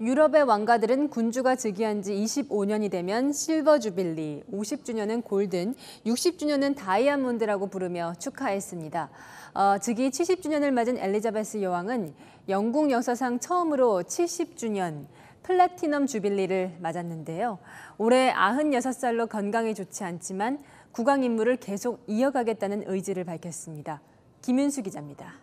유럽의 왕가들은 군주가 즉위한 지 25년이 되면 실버 주빌리, 50주년은 골든, 60주년은 다이아몬드라고 부르며 축하했습니다. 즉위 70주년을 맞은 엘리자베스 여왕은 영국 역사상 처음으로 70주년, 플래티넘 주빌리를 맞았는데요. 올해 96살로 건강이 좋지 않지만 국왕 임무를 계속 이어가겠다는 의지를 밝혔습니다. 김윤수 기자입니다.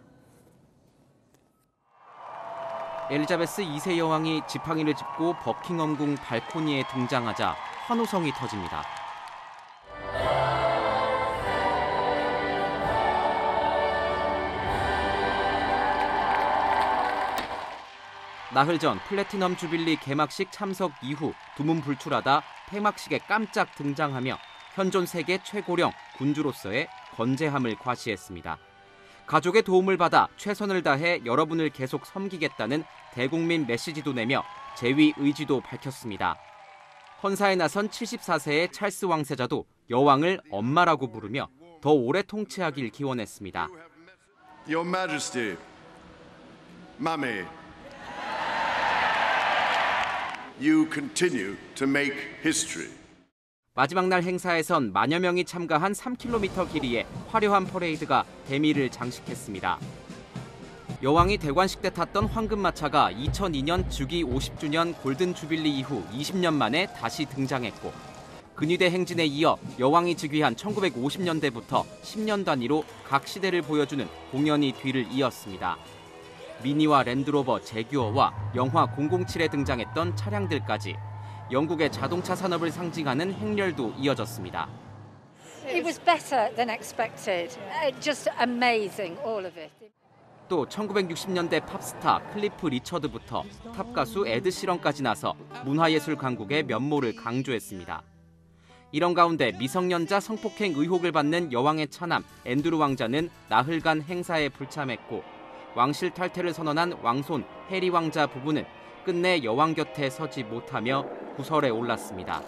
엘리자베스 2세 여왕이 지팡이를 짚고 버킹엄궁 발코니에 등장하자 환호성이 터집니다. 나흘 전 플래티넘 주빌리 개막식 참석 이후 두문불출하다 폐막식에 깜짝 등장하며 현존 세계 최고령 군주로서의 건재함을 과시했습니다. 가족의 도움을 받아 최선을 다해 여러분을 계속 섬기겠다는 대국민 메시지도 내며 재위 의지도 밝혔습니다. 헌사에 나선 74세의 찰스 왕세자도 여왕을 엄마라고 부르며 더 오래 통치하길 기원했습니다. Your Majesty, Mommy. You continue to make history. 마지막 날 행사에선 만여 명이 참가한 3km 길이의 화려한 퍼레이드가 대미를 장식했습니다. 여왕이 대관식 때 탔던 황금마차가 2002년 즉위 50주년 골든 주빌리 이후 20년 만에 다시 등장했고 근위대 행진에 이어 여왕이 즉위한 1950년대부터 10년 단위로 각 시대를 보여주는 공연이 뒤를 이었습니다. 미니와 랜드로버, 제규어와 영화 007에 등장했던 차량들까지 영국의 자동차 산업을 상징하는 행렬도 이어졌습니다. It was better than expected. Just amazing, all of it. 또 1960년대 팝스타 클리프 리처드부터 탑 가수 에드 시런까지 나서 문화예술 강국의 면모를 강조했습니다. 이런 가운데 미성년자 성폭행 의혹을 받는 여왕의 차남 앤드루 왕자는 나흘간 행사에 불참했고 왕실 탈퇴를 선언한 왕손 해리 왕자 부부는 끝내 여왕 곁에 서지 못하며 구설에 올랐습니다.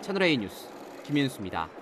채널A 뉴스 김윤수입니다.